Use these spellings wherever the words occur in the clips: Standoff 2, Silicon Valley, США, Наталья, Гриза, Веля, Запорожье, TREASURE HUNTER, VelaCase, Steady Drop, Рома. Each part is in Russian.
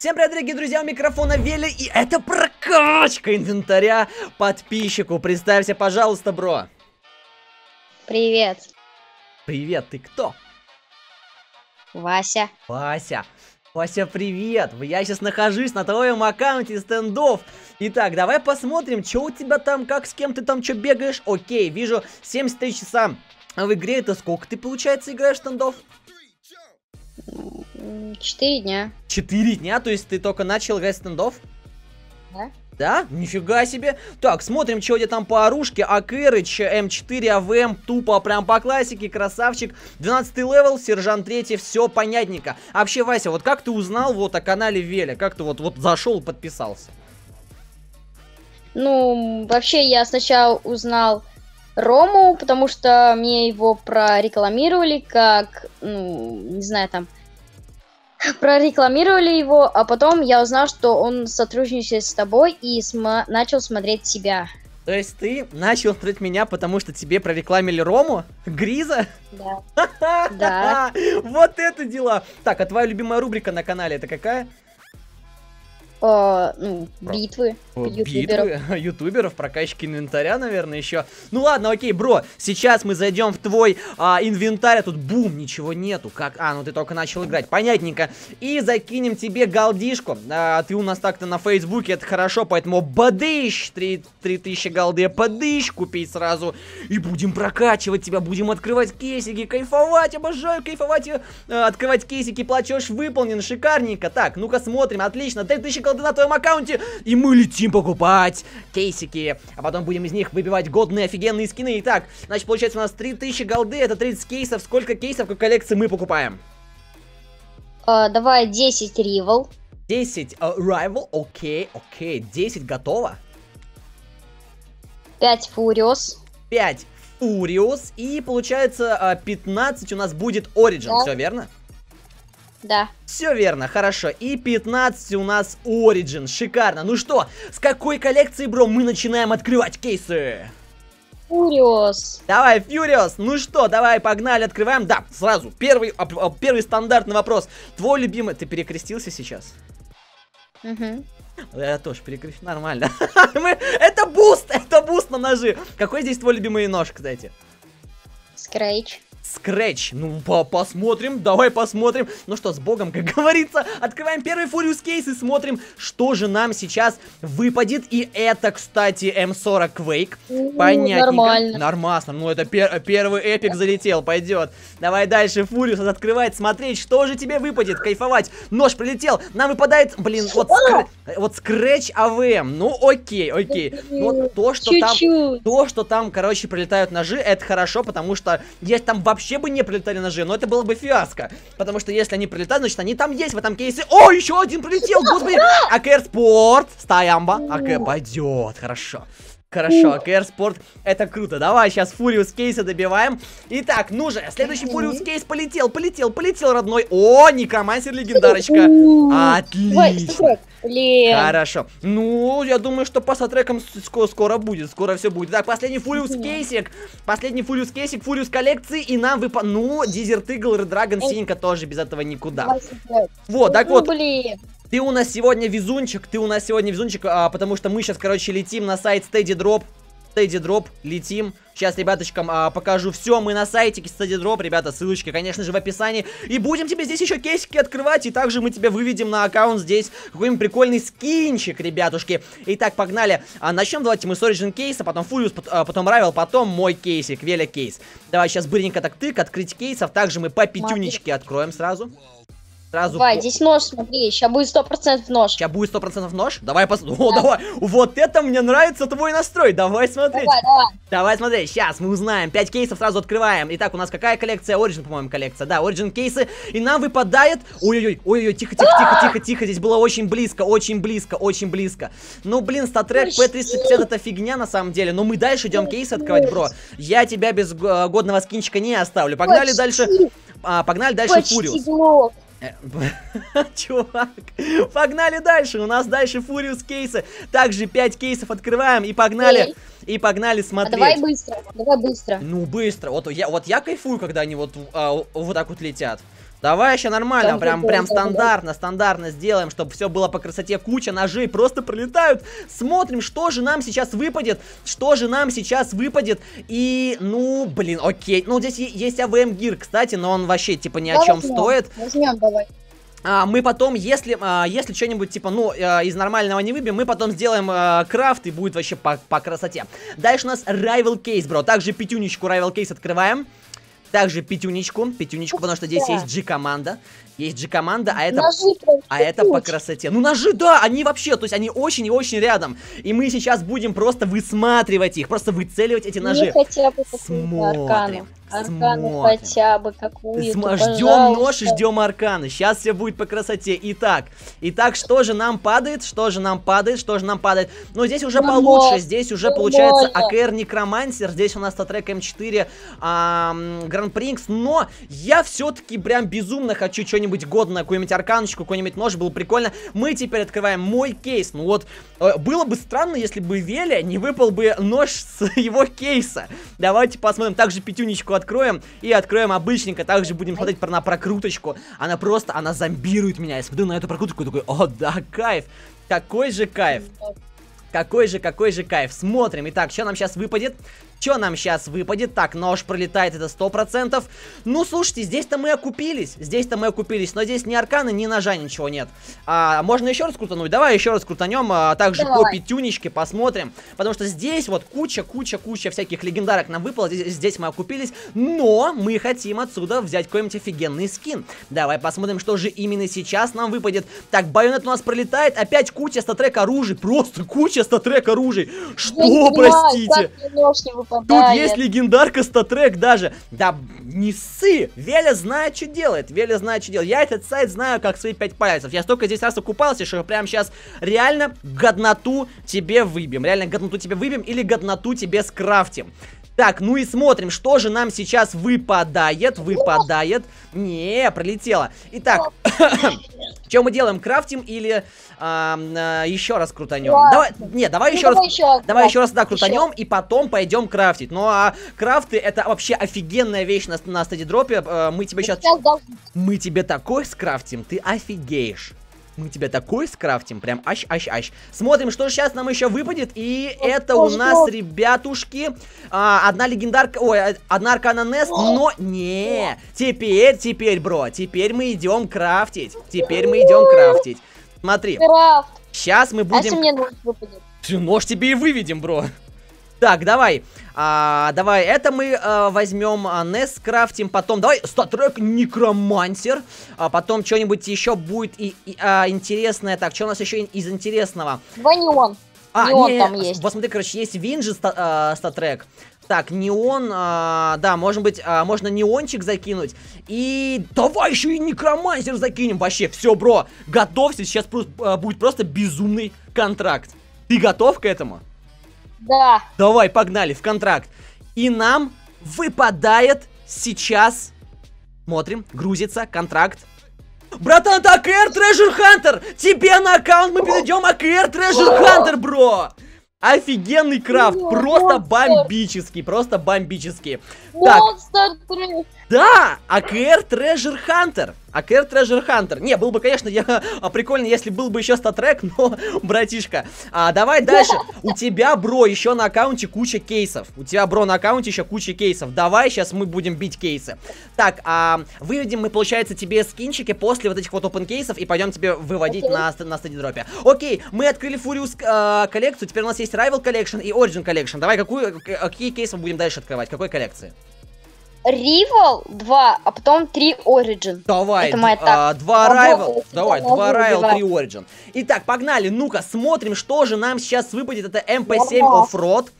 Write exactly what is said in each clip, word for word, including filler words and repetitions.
Всем привет, дорогие друзья, у микрофона Веля, и это прокачка инвентаря подписчику. Представься, пожалуйста, бро. Привет. Привет, ты кто? Вася. Вася. Вася, привет. Я сейчас нахожусь на твоем аккаунте стендов. Итак, давай посмотрим, что у тебя там, как, с кем ты там, что бегаешь. Окей, вижу семьдесят три часа в игре. Это сколько ты, получается, играешь стендов? Четыре дня. Четыре дня? То есть ты только начал играть стендов? Да. Да? Нифига себе. Так, смотрим, что у тебя там по оружке. Акэрыч, эм четыре, АВМ, тупо, прям по классике, красавчик. двенадцатый левел, сержант третий, все понятненько. Вообще, Вася, вот как ты узнал вот о канале Веля? Как ты вот, вот зашел и подписался? Ну, вообще, я сначала узнал Рому, потому что мне его прорекламировали как, ну, не знаю, там... Прорекламировали его, а потом я узнал, что он сотрудничает с тобой и см- начал смотреть тебя. То есть ты начал смотреть меня, потому что тебе прорекламили Рому? Гриза? Да. Да. Вот это дела. Так, а твоя любимая рубрика на канале это какая? О, ну, битвы ютуберов. Битвы ютуберов, прокачки инвентаря, наверное, еще. Ну ладно, окей, бро, сейчас мы зайдем в твой а, инвентарь, а тут бум, ничего нету. Как? А, ну ты только начал играть, понятненько. И закинем тебе голдишку. а, Ты у нас так-то на фейсбуке, это хорошо, поэтому бадыщ, три тысячи голды, бадыщ, купить сразу. И будем прокачивать тебя, будем открывать кейсики, кайфовать, обожаю кайфовать. а, Открывать кейсики, платеж выполнен, шикарненько. Так, ну-ка смотрим, отлично, три тысячи голды на твоем аккаунте, и мы летим покупать кейсики, а потом будем из них выбивать годные офигенные скины. Итак, значит, получается у нас три тысячи голды, это тридцать кейсов. Сколько кейсов как коллекции мы покупаем? А, давай десять ривал. десять райвал, окей, окей, десять готово. пять фуриос. пять фуриос, и получается пятнадцать у нас будет ориджин, да. Все верно? Да. Все верно, хорошо. И пятнадцать у нас Origin. Шикарно. Ну что, с какой коллекции, бро, мы начинаем открывать кейсы? Фуриос. Давай, Фуриос. Ну что, давай, погнали, открываем. Да, сразу. Первый, первый стандартный вопрос. Твой любимый... Ты перекрестился сейчас? Угу. Я тоже перекрестился. Нормально. Это буст, это буст на ножи. Какой здесь твой любимый нож, кстати? Скрэч. Скрэч, ну по посмотрим, давай посмотрим. Ну что, с богом, как говорится. Открываем первый Фуриус кейс и смотрим, что же нам сейчас выпадет. И это, кстати, эм сорок Quake. У-у-у, понятненько. Нормально. Нормасно, ну это пер первый эпик залетел, пойдет. Давай дальше Фуриус открывать, смотреть, что же тебе выпадет, кайфовать. Нож прилетел, нам выпадает, блин, вот, скр... вот Скрэч АВМ. Ну окей, окей. Но то, что там, то, что там, короче, прилетают ножи, это хорошо, потому что есть там вообще... Вообще бы не прилетали ножи, но это было бы фиаско. Потому что если они прилетают, значит они там есть в этом кейсе. О, еще один прилетел, господи. АКР Спорт, стоямба. АК пойдет, хорошо. Хорошо, АКР Спорт, это круто. Давай сейчас Фуриус кейса добиваем. Итак, ну же, следующий Фуриус кейс полетел, полетел, полетел, родной. О, Некромансер легендарочка. Отлично. Хорошо. Ну, я думаю, что по сатрекам скоро, скоро будет, скоро все будет. Так, последний Фуриус кейсик, последний Фуриус кейсик, Фуриус коллекции, и нам выпал, ну, Desert Eagle, Red Dragon, синенько тоже без этого никуда. Вот, так вот. Ты у нас сегодня везунчик, ты у нас сегодня везунчик, а, потому что мы сейчас, короче, летим на сайт Steady Drop. Steady Drop, летим. Сейчас, ребяточкам, а, покажу все. Мы на сайте Steady Drop, ребята, ссылочки, конечно же, в описании. И будем тебе здесь еще кейсики открывать. И также мы тебя выведем на аккаунт здесь какой-нибудь прикольный скинчик, ребятушки. Итак, погнали. А, начнем, давайте мы с Origin кейса, потом Furious, потом, потом Rival, потом мой кейсик, VelaCase. Давай сейчас быренько так тык, открыть кейсов. Также мы по пятюнечке откроем сразу. Сразу давай, по... здесь нож, смотри, сейчас будет сто процентов нож. Сейчас будет сто процентов нож? Давай посмотрим. Да. О, давай. Вот это мне нравится твой настрой. Давай смотреть. Давай, давай. Давай смотреть. Сейчас мы узнаем. пять кейсов сразу открываем. Итак, у нас какая коллекция? Origin, по-моему, коллекция. Да, Origin кейсы. И нам выпадает... Ой-ой-ой, ой-ой, тихо-тихо-тихо-тихо. Здесь было очень близко, очень близко, очень близко. Ну, блин, статрек пэ триста пятьдесят это фигня на самом деле. Но мы дальше идем кейсы открывать, бро. Я тебя без годного скинчика не оставлю. Погнали почти. Дальше... А, погнали дальше Фуриус. Чувак, погнали дальше. У нас дальше Фуриус кейсы. Также пять кейсов открываем и погнали. И погнали смотреть. А давай быстро, давай быстро. Ну быстро. Вот я, вот я кайфую, когда они вот, а, вот так вот летят. Давай еще нормально, там прям, прям стандартно, стандартно сделаем, чтобы все было по красоте. Куча ножей просто пролетают. Смотрим, что же нам сейчас выпадет, что же нам сейчас выпадет. И, ну, блин, окей. Ну, здесь есть АВМ-гир, кстати, но он вообще, типа, ни о чем стоит. Возьмем, давай. А, мы потом, если, а, если что-нибудь, типа, ну, а, из нормального не выбьем, мы потом сделаем а, крафт, и будет вообще по, по красоте. Дальше у нас VelaCase, бро. Также пятюнечку VelaCase открываем. Также пятюнечку, пятюнечку, потому что здесь есть G-команда. Есть G-команда, а это, а это по красоте. Ну, ножи, да, они вообще, то есть они очень и очень рядом. И мы сейчас будем просто высматривать их, просто выцеливать эти ножи. Мне хотя бы смотрим. Арканы хотя бы какую-то, пожалуйста. Ждем нож и ждем арканы. Сейчас все будет по красоте. Итак, итак, что же нам падает? Что же нам падает? Что же нам падает? Ну, здесь уже получше. Здесь уже получается АКР Некромансер. Здесь у нас Статрек эм четыре Гранд-Принкс. Но я все-таки прям безумно хочу что-нибудь годное. Какую-нибудь арканочку, какой-нибудь нож. Было прикольно. Мы теперь открываем мой кейс. Ну вот, было бы странно, если бы Веля не выпал бы нож с его кейса. Давайте посмотрим. Также пятюнечку откроем и откроем обычненько. Также будем смотреть про, на прокруточку. Она просто, она зомбирует меня. Я смотрю на эту прокруточку и такой, о да, кайф. Какой же кайф. Какой же, какой же кайф. Смотрим. Итак, что нам сейчас выпадет? Что нам сейчас выпадет? Так, нож пролетает, это сто процентов. Ну, слушайте, здесь-то мы окупились. Здесь-то мы окупились, но здесь ни арканы, ни ножа, ничего нет. А, можно еще раз крутануть? Давай еще раз крутанем, а также Давай. по пятюнечке посмотрим. Потому что здесь вот куча-куча-куча всяких легендарок нам выпало. Здесь, здесь мы окупились, но мы хотим отсюда взять какой-нибудь офигенный скин. Давай посмотрим, что же именно сейчас нам выпадет. Так, байонет у нас пролетает. Опять куча статрек оружия. Просто куча статрек оружия. Что, я простите? Тут да, есть я... легендарка статрек даже. Да не ссы. Веля знает, что делает. Веля знает, что делает. Я этот сайт знаю, как свои пять пальцев. Я столько здесь раз окупался, что прям сейчас реально годноту тебе выбьем. Реально годноту тебе выбьем или годноту тебе скрафтим. Так, ну и смотрим, что же нам сейчас выпадает, выпадает. Не, пролетело. Итак, что мы делаем, крафтим или а, а, еще раз крутанем? Давай, не, давай ну, еще давай раз, еще, давай еще раз да, крутанем и потом пойдем крафтить. Ну а крафты это вообще офигенная вещь на, на Steady Drop. Мы тебе сейчас, мы тебе такой скрафтим, ты офигеешь. Мы тебя такой скрафтим, прям ащ-ащ-ащ. Смотрим, что сейчас нам еще выпадет. И О, это что, у нас, что? ребятушки, а, одна легендарка, ой, одна аркана Нест, но не. Теперь, теперь, бро, теперь мы идем крафтить. Теперь мы идем крафтить. Смотри. Крафт. Сейчас мы будем... А мне нож выпадет? Нож тебе и выведем, бро. Так, давай. А, давай, это мы а, возьмем а, Нес, крафтим, потом, давай, статрек Некромансер, а потом что-нибудь еще будет и, и, а, интересное. Так, что у нас еще из интересного? Ванион, а, неон не, там есть. Вот смотри, короче, есть Винджи ста, а, статрек. Так, неон, а, да, может быть, а, можно неончик закинуть. И давай еще и Некромансер закинем. Вообще, все, бро, готовься, сейчас просто, а, будет просто безумный контракт. Ты готов к этому? Да. Давай, погнали, в контракт. И нам выпадает сейчас... Смотрим, грузится, контракт. Братан, это АКР Treasure Hunter! Тебе на аккаунт мы перейдем АКР Treasure Hunter, бро! Офигенный крафт, просто бомбический, просто бомбический. Monster. Так. Да, АКР Treasure Hunter. АКР Treasure Hunter. Не, был бы, конечно, я, а, прикольно, если был бы еще статрек, но, братишка. А, давай дальше. У тебя, бро, еще на аккаунте куча кейсов. У тебя, бро, на аккаунте еще куча кейсов. Давай, сейчас мы будем бить кейсы. Так, а, выведем мы, получается, тебе скинчики после вот этих вот опен-кейсов и пойдем тебе выводить okay. на, на стадидропе. Окей, мы открыли Фуриус э, коллекцию. Теперь у нас есть Rival Collection и Origin Collection. Давай, какую, какие кейсы мы будем дальше открывать? Какой коллекции? Rival два, а потом три Origin. Давай, а, два Rival, давай, два Rival, три Origin. Итак, погнали, ну-ка, смотрим, что же нам сейчас выпадет. Это эм пэ семь Offroad.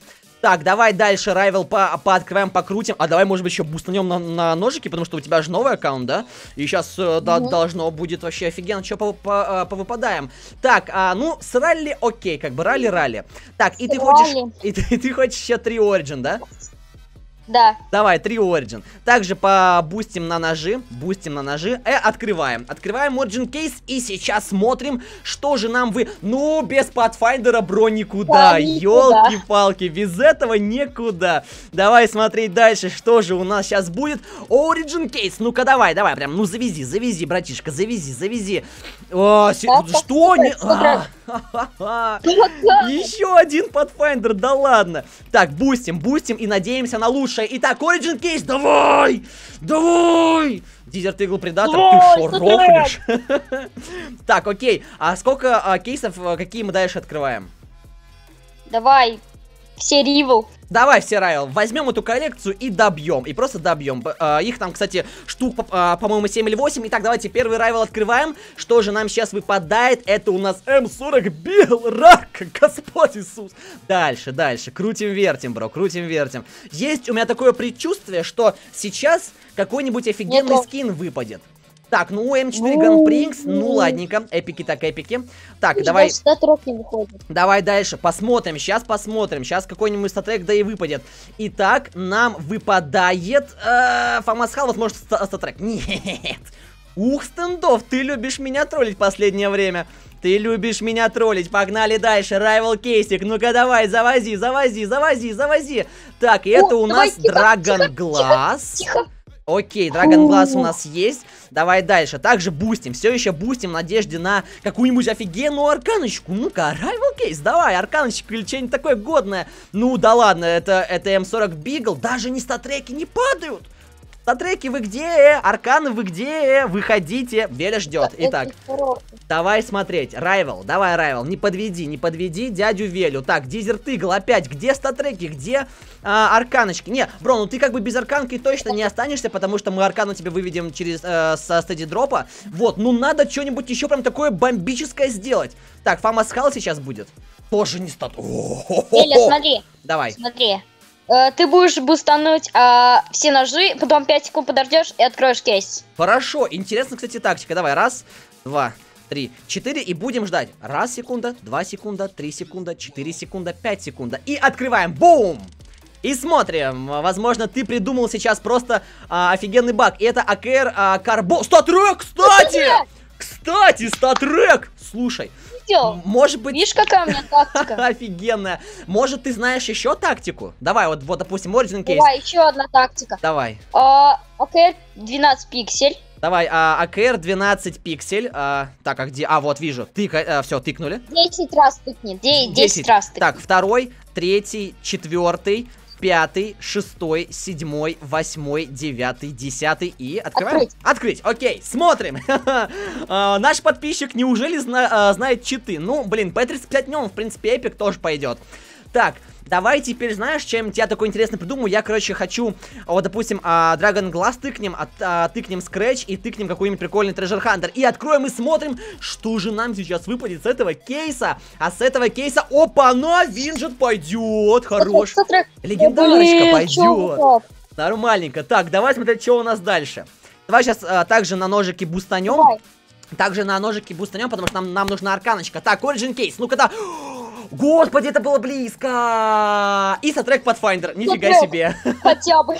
Так, давай дальше Rival по пооткрываем, покрутим. А давай, может быть, еще бустанем на, на ножики, потому что у тебя же новый аккаунт, да? И сейчас э, да, mm-hmm. должно будет вообще офигенно, что по по повыпадаем. Так, а, ну, с ралли окей, как бы ралли-ралли. Так, и ты, хочешь, и, ты, и ты хочешь еще три Origin, да? Да. Давай, три Origin. Также побустим на ножи. Бустим на ножи. Э, открываем. Открываем Origin Case. И сейчас смотрим, что же нам вы... Ну, без Pathfinder бро никуда. Ёлки-палки, без этого никуда. Давай смотреть дальше, что же у нас сейчас будет. Origin Case. Ну-ка, давай, давай, прям. Ну, завези, завези, братишка, завези, завези. А, се... а, что? Не... А, еще один Pathfinder, да ладно. Так, бустим, бустим и надеемся на лучшее. Итак, Origin Case, давай! Давай! Дизерт Игл Предатор, ты шо, рофлишь? Так, окей, а сколько а, кейсов, какие мы дальше открываем? Давай, все Ривел. Давай, все Ривел, возьмем эту коллекцию и добьем, и просто добьем. А, их там, кстати, штук, а, по-моему, семь или восемь. Итак, давайте первый Ривел открываем. Что же нам сейчас выпадает? Это у нас эм сорок Белрак, Господь Иисус. Дальше, дальше, крутим-вертим, бро, крутим-вертим. Есть у меня такое предчувствие, что сейчас какой-нибудь офигенный Нет, скин выпадет. Так, ну эм четыре Ганпринкс, ну ладненько, эпики так эпики. Так, и давай... статрек не выходит. Давай дальше, посмотрим, сейчас посмотрим, сейчас какой-нибудь статрек да и выпадет. Итак, нам выпадает э, Фамас Халвас, может статрек? Нет. Ух, Стендов, ты любишь меня троллить последнее время. Ты любишь меня троллить, погнали дальше, Rival Кейсик, ну-ка давай, завози, завози, завози, завози. Так, и это у нас Dragon Glass. Тихо, тихо. Окей, Dragon Glass у нас есть. Давай дальше. Также бустим. Все еще бустим в надежде на какую-нибудь офигенную арканочку. Ну-ка, VelaCase, давай, арканочка или что-нибудь такое годное. Ну да ладно, это, это эм сорок Бигл. Даже не статреки не падают. Статреки, вы где? Арканы, вы где? Выходите. Веля ждет. Итак, давай смотреть. Rival, давай, Rival. Не подведи, не подведи дядю Велю. Так, Дизерт Игл опять. Где статреки? Где а, арканочки? Не, бро, ну ты как бы без арканки точно не останешься, потому что мы аркану тебе выведем через э, со Steady Drop'а. Вот, ну надо что-нибудь еще прям такое бомбическое сделать. Так, Фамас Хал сейчас будет. Тоже не стат... Веля, смотри. Давай. Смотри. Ты будешь бустануть а, все ножи, потом пять секунд подождешь и откроешь кейс. Хорошо, интересно, кстати, тактика. Давай, раз, два, три, четыре и будем ждать. Раз секунда, два секунда, три секунда, четыре секунда, пять секунда. И открываем. Бум! И смотрим. Возможно, ты придумал сейчас просто а, офигенный баг. И это АКР а, Карбо... Статрек, кстати! Кстати, статрек! Слушай. Может быть... Видишь, какая у меня тактика? Офигенная. Может, ты знаешь еще тактику? Давай, вот, вот допустим, Origin Case. Давай, еще одна тактика. Давай. АКР двенадцать пиксель. Давай, АКР двенадцать пиксель. Так, а где? А, вот, вижу. Все, тыкнули. десять раз тыкни. десять раз тыкни. Так, второй, третий, четвертый, пятый, шестой, седьмой, восьмой, девятый, десятый и... Открываем? Открыть. Открыть, окей, смотрим. а, наш подписчик неужели зна а, знает читы? Ну, блин, по тридцать пять дням, в принципе, эпик тоже пойдет. Так, давай теперь, знаешь, чем я такой интересный придумал? Я, короче, хочу, вот, допустим, а, Dragon Glass тыкнем, а, а, тыкнем Scratch и тыкнем какой-нибудь прикольный Treasure Hunter. И откроем и смотрим, что же нам сейчас выпадет с этого кейса. А с этого кейса, опа-на, Винджет пойдет, хорош. Легендарочка пойдет. Нормальненько. Так, давай смотреть, что у нас дальше. Давай сейчас а, также на ножики бустанем. Давай. Также на ножики бустанем, потому что нам, нам нужна арканочка. Так, Origin Case, ну-ка да... Господи, это было близко! И статрек Pathfinder, нифига себе. Хотя бы.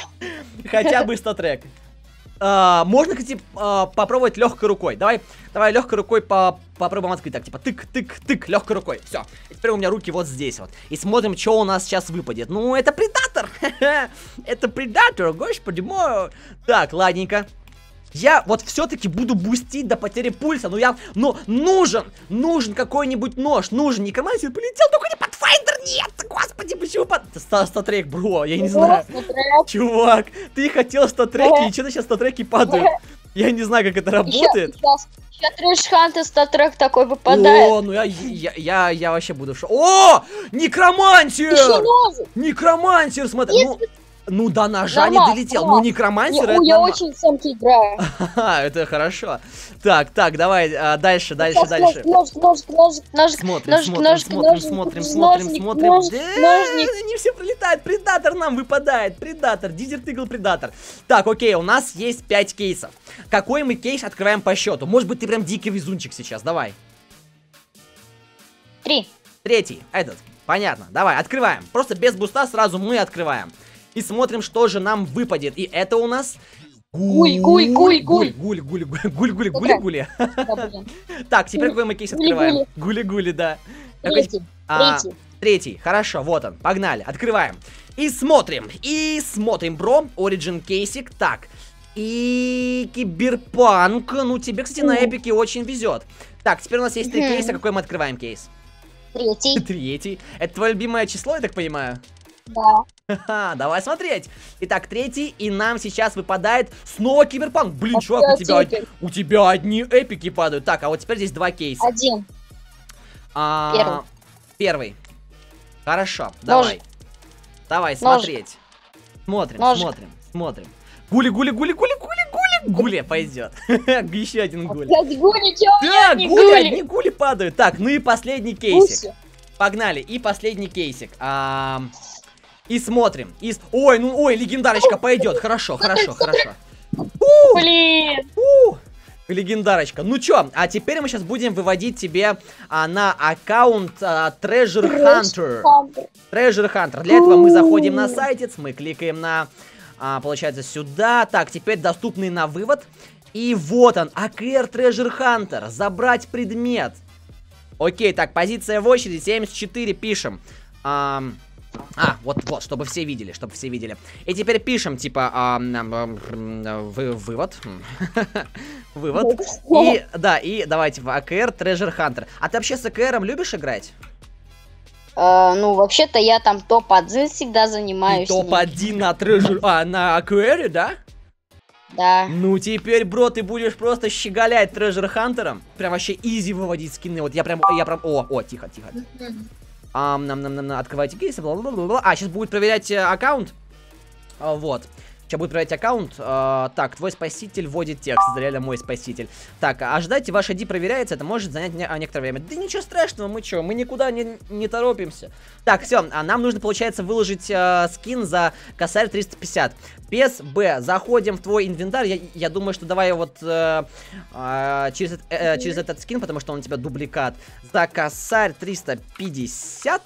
Хотя бы статрек. А, можно, кстати, попробовать легкой рукой. Давай, давай легкой рукой по попробуем открыть. Так, типа тык-тык-тык, легкой рукой. Все. Теперь у меня руки вот здесь вот. И смотрим, что у нас сейчас выпадет. Ну, это предатор. Это предатор, господи мой. Так, ладненько. Я вот все-таки буду бустить до потери пульса, но я, но нужен, нужен какой-нибудь нож, нужен некромантин, полетел, только не Pathfinder, нет, господи, почему под... Статрек, бро, я не знаю, чувак, ты хотел статреки, и что-то сейчас статреки падают, я не знаю, как это работает. Я Трэш-Ханта, статрек такой выпадает. О, ну я, я, я, я вообще буду шо... О, некромантер, некромантер, смотри, ну... Ну, до ножа не долетел. Ну, некромантер это... Я очень самки играю. Это хорошо. Так, так, давай дальше, дальше, дальше. Ножик, ножик, ножик, ножик. Смотрим, смотрим, смотрим, смотрим, смотрим. Они все прилетают. Предатор нам выпадает. Предатор. Дизерт Игл Предатор. Так, окей, у нас есть пять кейсов. Какой мы кейс открываем по счету? Может быть, ты прям дикий везунчик сейчас. Давай. Три. Третий. Этот. Понятно. Давай, открываем. Просто без буста сразу мы открываем. и смотрим, что же нам выпадет. И это у нас... Гуль-гуль-гуль-гуль. Гуль-гуль-гуль-гуль-гуль-гуль. Так, теперь VelaCase открываем. Гули-гули, да. Третий. Третий. Третий, хорошо, вот он, погнали, открываем. И смотрим, и смотрим, бро, Origin кейсик, так. И Киберпанк, ну тебе, кстати, на эпике очень везет. Так, теперь у нас есть три кейса, какой мы открываем кейс? Третий. Третий, это твое любимое число, я так понимаю? Да. Ха-ха, давай смотреть. Итак, третий, и нам сейчас выпадает снова Киберпанк. Блин, а чувак, у тебя, у тебя одни эпики падают. Так, а вот теперь здесь два кейса. Один. А, первый. Первый. Хорошо, ножик. Давай. Давай, смотреть. Ножик. Смотрим, ножик. смотрим, смотрим. Гули-гули-гули-гули-гули-гули. Гуля пойдет. Еще один гуля. Да, гуля, одни гули падают. Так, ну и последний кейсик. Погнали, и последний кейсик. И смотрим. Ой, ну ой, легендарочка пойдет. Хорошо, хорошо, хорошо. Блин. Легендарочка. Ну чё, а теперь мы сейчас будем выводить тебе а, на аккаунт а, Treasure Hunter. Treasure Hunter. Для этого мы заходим на сайтец, мы кликаем на, а, получается, сюда. Так, теперь доступный на вывод. И вот он, эй кью ар Treasure Hunter. Забрать предмет. Окей, так, позиция в очереди, семьдесят четыре, пишем. А, А, вот-вот, чтобы все видели, чтобы все видели. И теперь пишем, типа, а, вы, вывод. Вывод. И, да, и давайте в эй кью ар Treasure Hunter. А ты вообще с эй кью ар любишь играть? А, ну, вообще-то я там топ один всегда занимаюсь. топ один на Treasure... А, на эй кью ар, да? Да. Ну, теперь, бро, ты будешь просто щеголять Treasure Hunter'ом. Прям вообще изи выводить скины. Вот я прям, я прям... О, о, тихо, тихо. Ам, нам, нам, нам, открывайте кейсы, бла-бла-бла-бла. А, сейчас будет проверять э, аккаунт. А, вот. Сейчас будет проверять аккаунт. А, так, твой спаситель вводит текст. Это реально мой спаситель. Так, ожидайте, ваш ай ди проверяется. Это может занять не некоторое время. Да ничего страшного, мы чё, мы никуда не, не торопимся. Так, все, а нам нужно, получается, выложить э, скин за косарь триста пятьдесят. Без Б. Заходим в твой инвентарь. Я, я думаю, что давай вот э, э, через, э, через этот скин, потому что он у тебя дубликат. За косарь триста пятьдесят.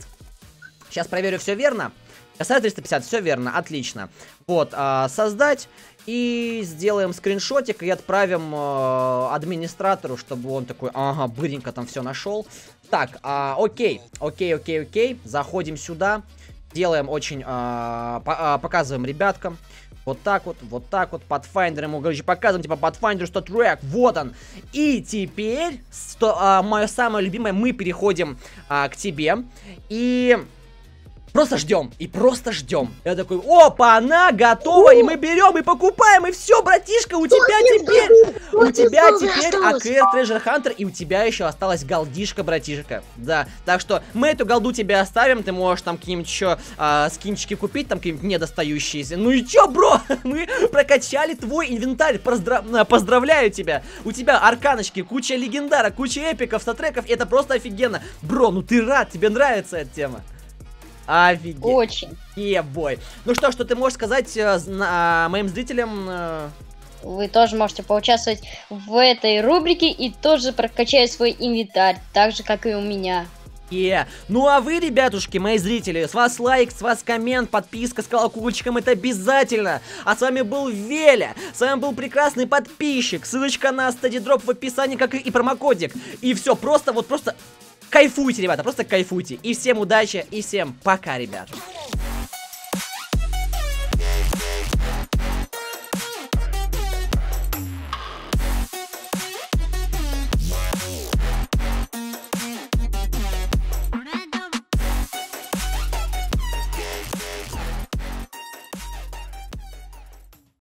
Сейчас проверю, все верно. Косарь триста пятьдесят, все верно, отлично. Вот, э, создать. И сделаем скриншотик и отправим э, администратору, чтобы он такой, ага, быренько там все нашел. Так, э, окей, окей, окей, окей. Заходим сюда. Делаем очень, э, по э, показываем ребяткам. Вот так вот, вот так вот, Pathfinder ему, короче, показываем, типа, Pathfinder, что трек, вот он. И теперь, что, а, мое самое любимое, мы переходим а, к тебе, и просто ждем, и просто ждем. Я такой, опа, она готова, и мы берем, и покупаем, и все, братишка, у тебя теперь, у тебя теперь эй кью ар Treasure Hunter, и у тебя еще осталась голдишка, братишка, да. Так что мы эту голду тебе оставим, ты можешь там какие-нибудь еще а, скинчики купить, там какие-нибудь недостающиеся. Ну и че, бро, мы прокачали твой инвентарь, Поздрав... поздравляю тебя. У тебя арканочки, куча легендара, куча эпиков, сатреков, это просто офигенно. Бро, ну ты рад, тебе нравится эта тема. Офигеть. Очень. Е-бой. Ну что, что ты можешь сказать э, на, э, моим зрителям? Э... Вы тоже можете поучаствовать в этой рубрике и тоже прокачать свой инвентарь, так же, как и у меня. Yeah. Ну а вы, ребятушки, мои зрители, с вас лайк, с вас коммент, подписка с колокольчиком, это обязательно. А с вами был Веля, с вами был прекрасный подписчик, ссылочка на Steady Drop в описании, как и, и промокодик. И все, просто вот просто... Кайфуйте, ребята, просто кайфуйте. И всем удачи, и всем пока, ребят.